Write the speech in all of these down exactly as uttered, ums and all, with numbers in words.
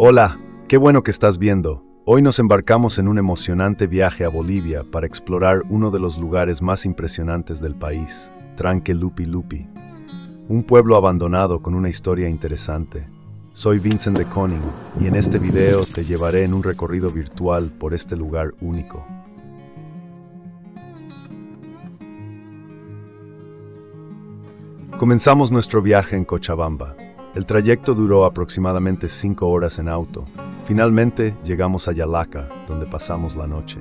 Hola, qué bueno que estás viendo. Hoy nos embarcamos en un emocionante viaje a Bolivia para explorar uno de los lugares más impresionantes del país, Tranque Lupi Lupi. Un pueblo abandonado con una historia interesante. Soy Vincent de Koning y en este video te llevaré en un recorrido virtual por este lugar único. Comenzamos nuestro viaje en Cochabamba. El trayecto duró aproximadamente cinco horas en auto. Finalmente llegamos a Yalaca, donde pasamos la noche.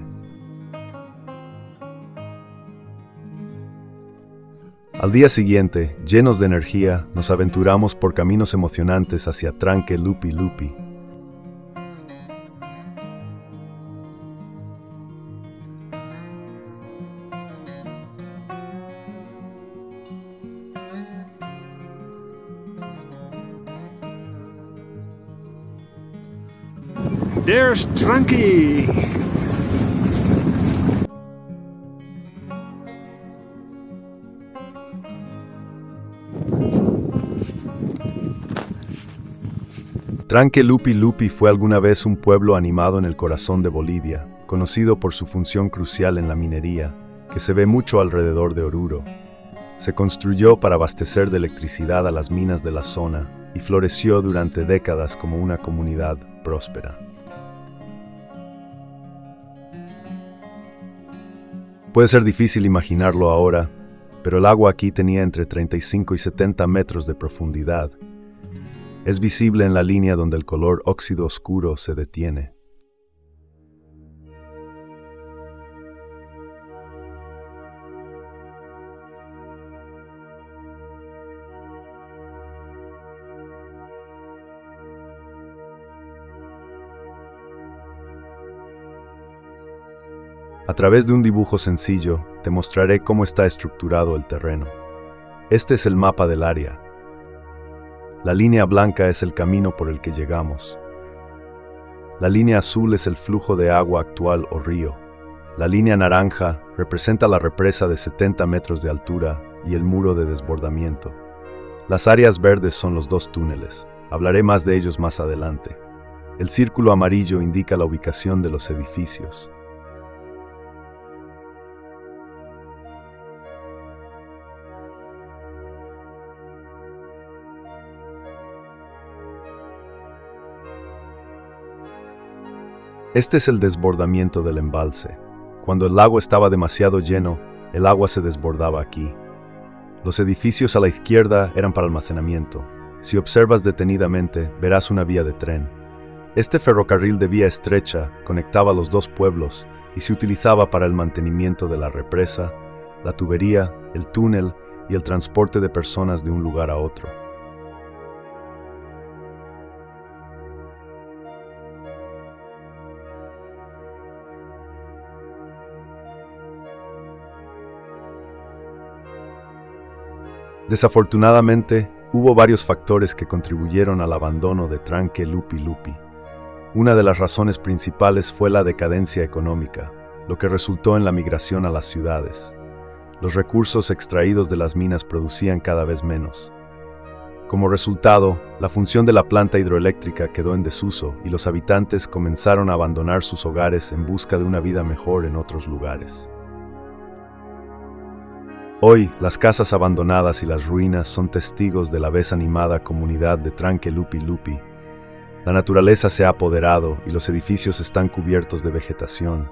Al día siguiente, llenos de energía, nos aventuramos por caminos emocionantes hacia Tranque Lupi Lupi. There's Tranque. Tranque Lupi Lupi fue alguna vez un pueblo animado en el corazón de Bolivia, conocido por su función crucial en la minería, que se ve mucho alrededor de Oruro. Se construyó para abastecer de electricidad a las minas de la zona y floreció durante décadas como una comunidad próspera. Puede ser difícil imaginarlo ahora, pero el agua aquí tenía entre treinta y cinco y setenta metros de profundidad. Es visible en la línea donde el color óxido oscuro se detiene. A través de un dibujo sencillo, te mostraré cómo está estructurado el terreno. Este es el mapa del área. La línea blanca es el camino por el que llegamos. La línea azul es el flujo de agua actual o río. La línea naranja representa la represa de setenta metros de altura y el muro de desbordamiento. Las áreas verdes son los dos túneles. Hablaré más de ellos más adelante. El círculo amarillo indica la ubicación de los edificios. Este es el desbordamiento del embalse. Cuando el lago estaba demasiado lleno, el agua se desbordaba aquí. Los edificios a la izquierda eran para almacenamiento. Si observas detenidamente, verás una vía de tren. Este ferrocarril de vía estrecha conectaba los dos pueblos y se utilizaba para el mantenimiento de la represa, la tubería, el túnel y el transporte de personas de un lugar a otro. Desafortunadamente, hubo varios factores que contribuyeron al abandono de Tranque Lupi Lupi. Una de las razones principales fue la decadencia económica, lo que resultó en la migración a las ciudades. Los recursos extraídos de las minas producían cada vez menos. Como resultado, la función de la planta hidroeléctrica quedó en desuso y los habitantes comenzaron a abandonar sus hogares en busca de una vida mejor en otros lugares. Hoy, las casas abandonadas y las ruinas son testigos de la vez animada comunidad de Tranque Lupi Lupi. La naturaleza se ha apoderado y los edificios están cubiertos de vegetación.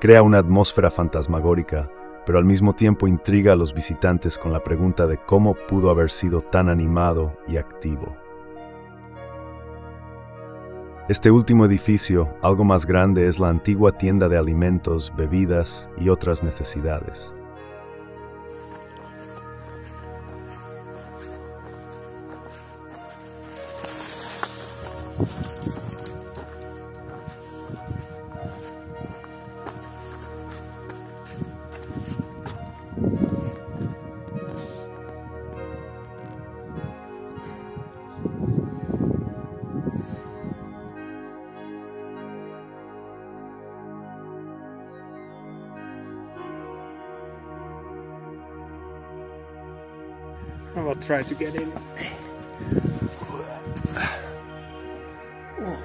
Crea una atmósfera fantasmagórica, pero al mismo tiempo intriga a los visitantes con la pregunta de cómo pudo haber sido tan animado y activo. Este último edificio, algo más grande, es la antigua tienda de alimentos, bebidas y otras necesidades. I will try to get in. Oh.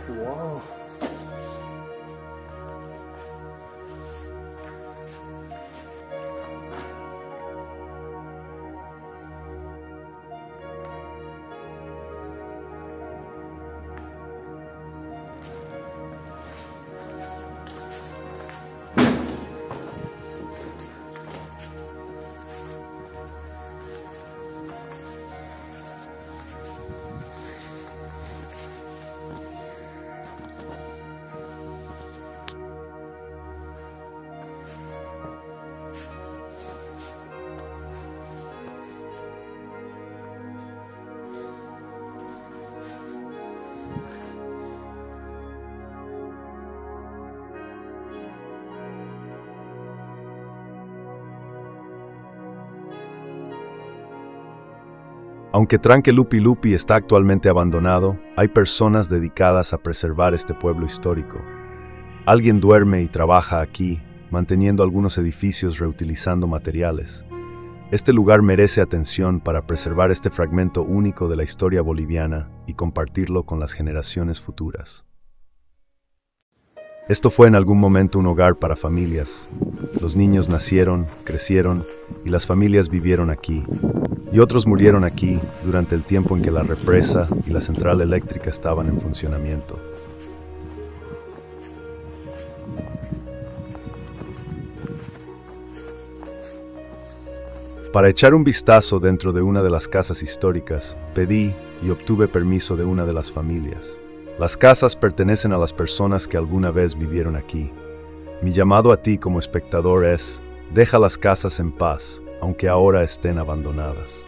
Aunque Tranque Lupi Lupi está actualmente abandonado, hay personas dedicadas a preservar este pueblo histórico. Alguien duerme y trabaja aquí, manteniendo algunos edificios reutilizando materiales. Este lugar merece atención para preservar este fragmento único de la historia boliviana y compartirlo con las generaciones futuras. Esto fue en algún momento un hogar para familias. Los niños nacieron, crecieron y las familias vivieron aquí. Y otros murieron aquí durante el tiempo en que la represa y la central eléctrica estaban en funcionamiento. Para echar un vistazo dentro de una de las casas históricas, pedí y obtuve permiso de una de las familias. Las casas pertenecen a las personas que alguna vez vivieron aquí. Mi llamado a ti como espectador es, deja las casas en paz, aunque ahora estén abandonadas.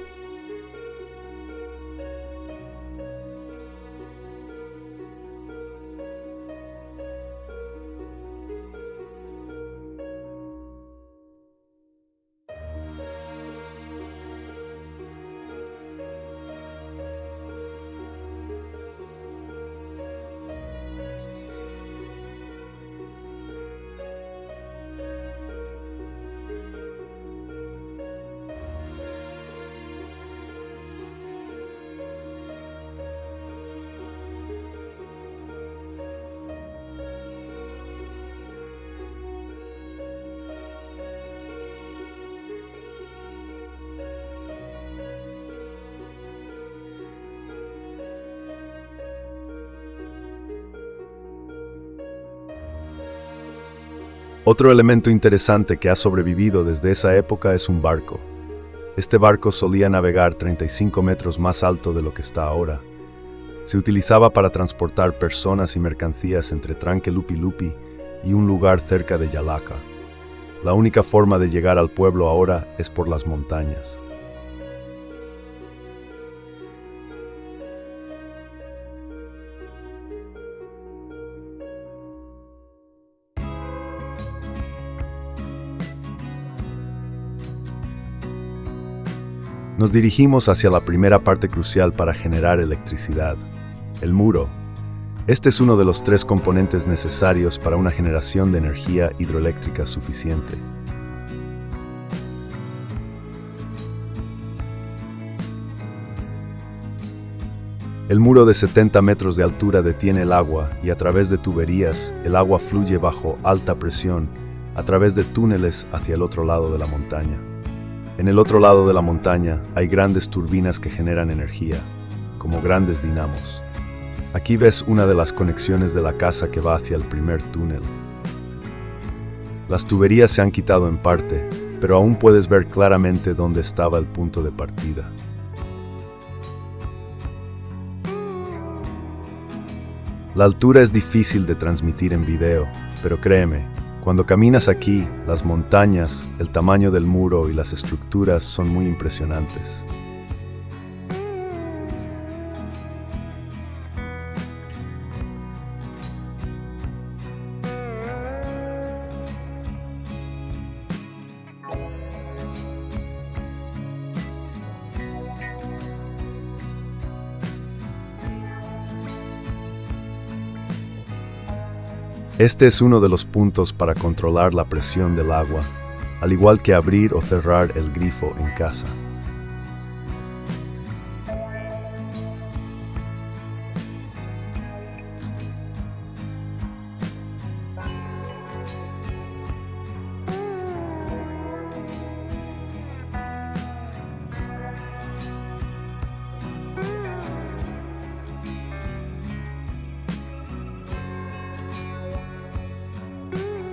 Otro elemento interesante que ha sobrevivido desde esa época es un barco. Este barco solía navegar treinta y cinco metros más alto de lo que está ahora. Se utilizaba para transportar personas y mercancías entre Tranque Lupi Lupi y un lugar cerca de Yalaca. La única forma de llegar al pueblo ahora es por las montañas. Nos dirigimos hacia la primera parte crucial para generar electricidad, el muro. Este es uno de los tres componentes necesarios para una generación de energía hidroeléctrica suficiente. El muro de setenta metros de altura detiene el agua y a través de tuberías el agua fluye bajo alta presión a través de túneles hacia el otro lado de la montaña. En el otro lado de la montaña hay grandes turbinas que generan energía, como grandes dinamos. Aquí ves una de las conexiones de la casa que va hacia el primer túnel. Las tuberías se han quitado en parte, pero aún puedes ver claramente dónde estaba el punto de partida. La altura es difícil de transmitir en video, pero créeme, cuando caminas aquí, las montañas, el tamaño del muro y las estructuras son muy impresionantes. Este es uno de los puntos para controlar la presión del agua, al igual que abrir o cerrar el grifo en casa.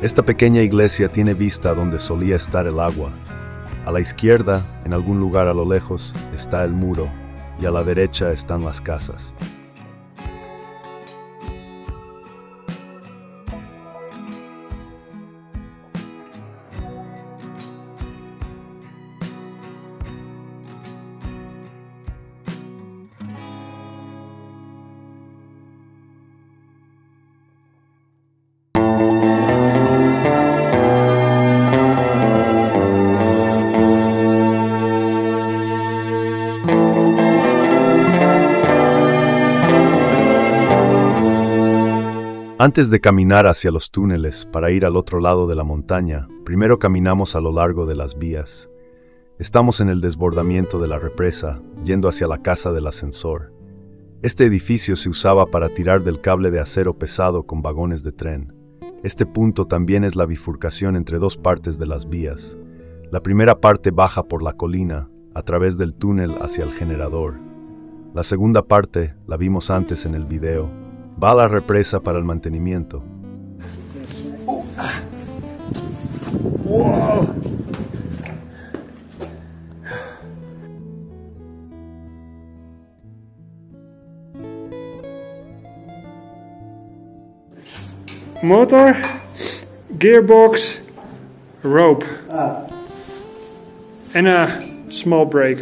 Esta pequeña iglesia tiene vista donde solía estar el agua. A la izquierda, en algún lugar a lo lejos, está el muro y a la derecha están las casas. Thank you. Antes de caminar hacia los túneles para ir al otro lado de la montaña, primero caminamos a lo largo de las vías. Estamos en el desbordamiento de la represa, yendo hacia la casa del ascensor. Este edificio se usaba para tirar del cable de acero pesado con vagones de tren. Este punto también es la bifurcación entre dos partes de las vías. La primera parte baja por la colina, a través del túnel hacia el generador. La segunda parte, la vimos antes en el video, va a la represa para el mantenimiento. Uh, ah. Wow. Motor, gearbox, rope, ah. and a small brake.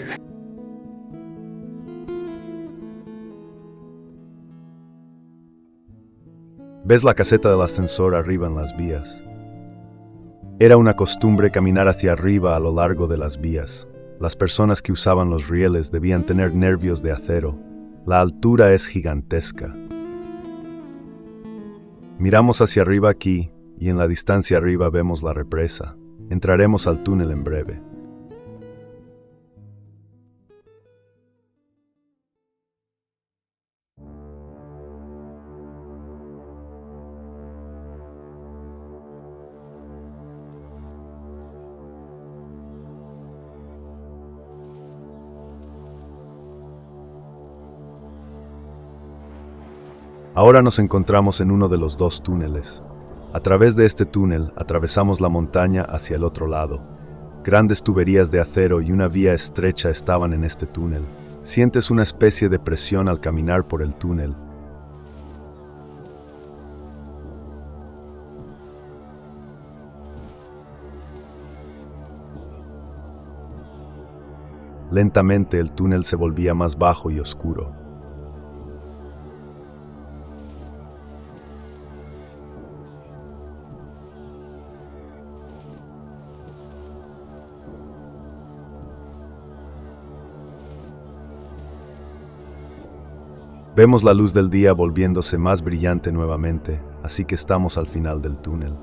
Ves la caseta del ascensor arriba en las vías. Era una costumbre caminar hacia arriba a lo largo de las vías. Las personas que usaban los rieles debían tener nervios de acero. La altura es gigantesca. Miramos hacia arriba aquí, y en la distancia arriba vemos la represa. Entraremos al túnel en breve. Ahora nos encontramos en uno de los dos túneles. A través de este túnel atravesamos la montaña hacia el otro lado. Grandes tuberías de acero y una vía estrecha estaban en este túnel. Sientes una especie de presión al caminar por el túnel. Lentamente el túnel se volvía más bajo y oscuro. Vemos la luz del día volviéndose más brillante nuevamente, así que estamos al final del túnel.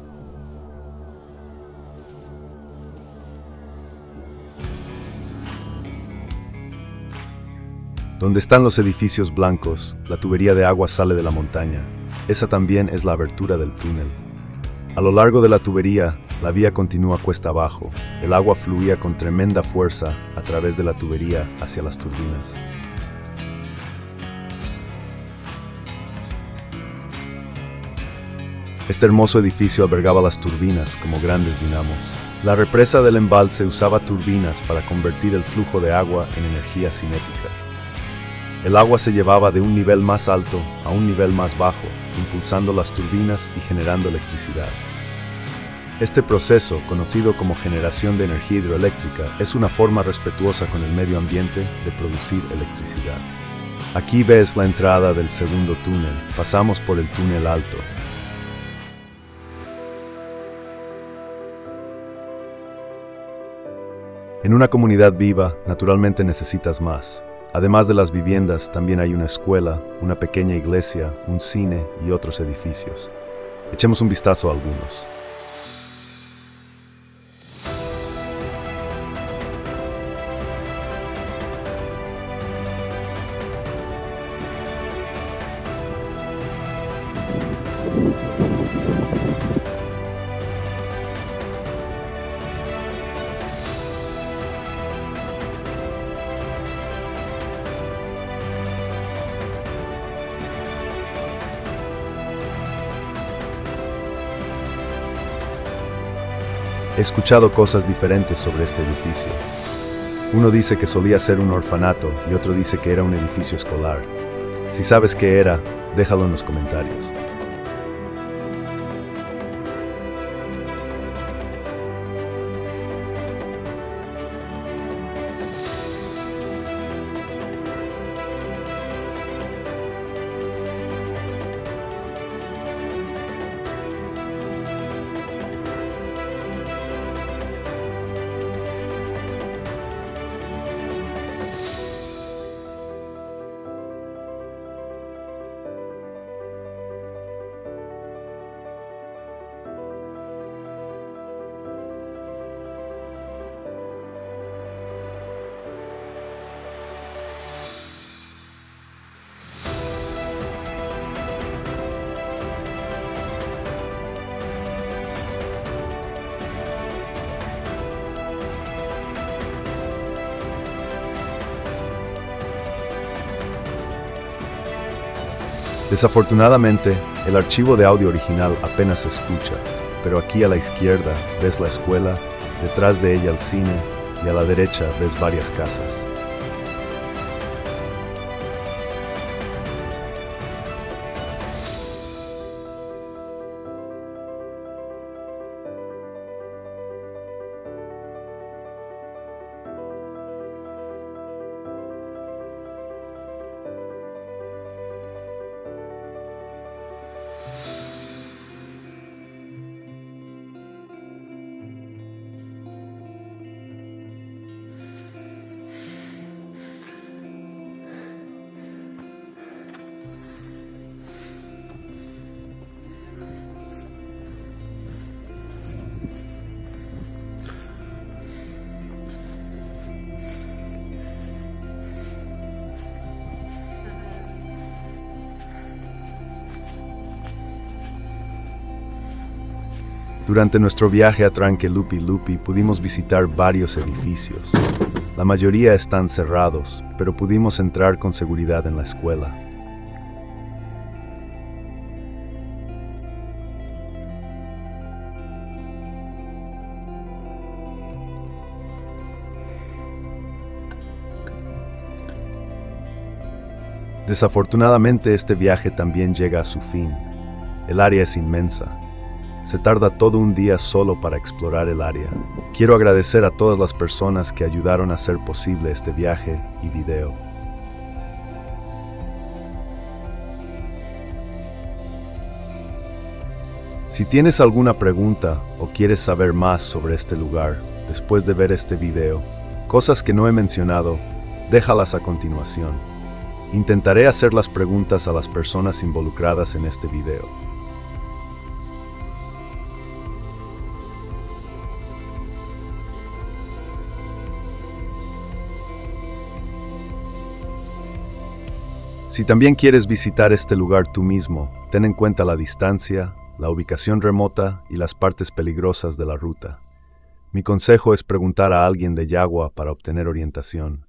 Donde están los edificios blancos, la tubería de agua sale de la montaña. Esa también es la abertura del túnel. A lo largo de la tubería, la vía continúa cuesta abajo. El agua fluía con tremenda fuerza a través de la tubería hacia las turbinas. Este hermoso edificio albergaba las turbinas como grandes dinamos. La represa del embalse usaba turbinas para convertir el flujo de agua en energía cinética. El agua se llevaba de un nivel más alto a un nivel más bajo, impulsando las turbinas y generando electricidad. Este proceso, conocido como generación de energía hidroeléctrica, es una forma respetuosa con el medio ambiente de producir electricidad. Aquí ves la entrada del segundo túnel. Pasamos por el túnel alto. En una comunidad viva, naturalmente necesitas más. Además de las viviendas, también hay una escuela, una pequeña iglesia, un cine y otros edificios. Echemos un vistazo a algunos. He escuchado cosas diferentes sobre este edificio. Uno dice que solía ser un orfanato y otro dice que era un edificio escolar. Si sabes qué era, déjalo en los comentarios. Desafortunadamente, el archivo de audio original apenas se escucha, pero aquí a la izquierda ves la escuela, detrás de ella el cine y a la derecha ves varias casas. Durante nuestro viaje a Tranque Lupi Lupi pudimos visitar varios edificios. La mayoría están cerrados, pero pudimos entrar con seguridad en la escuela. Desafortunadamente, este viaje también llega a su fin. El área es inmensa. Se tarda todo un día solo para explorar el área. Quiero agradecer a todas las personas que ayudaron a hacer posible este viaje y video. Si tienes alguna pregunta o quieres saber más sobre este lugar después de ver este video, cosas que no he mencionado, déjalas a continuación. Intentaré hacer las preguntas a las personas involucradas en este video. Si también quieres visitar este lugar tú mismo, ten en cuenta la distancia, la ubicación remota y las partes peligrosas de la ruta. Mi consejo es preguntar a alguien de Jagua para obtener orientación.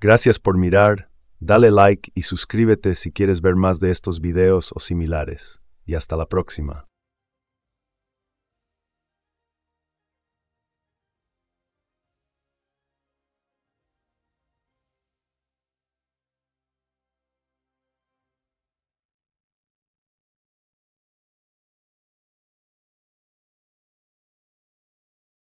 Gracias por mirar, dale like y suscríbete si quieres ver más de estos videos o similares. Y hasta la próxima.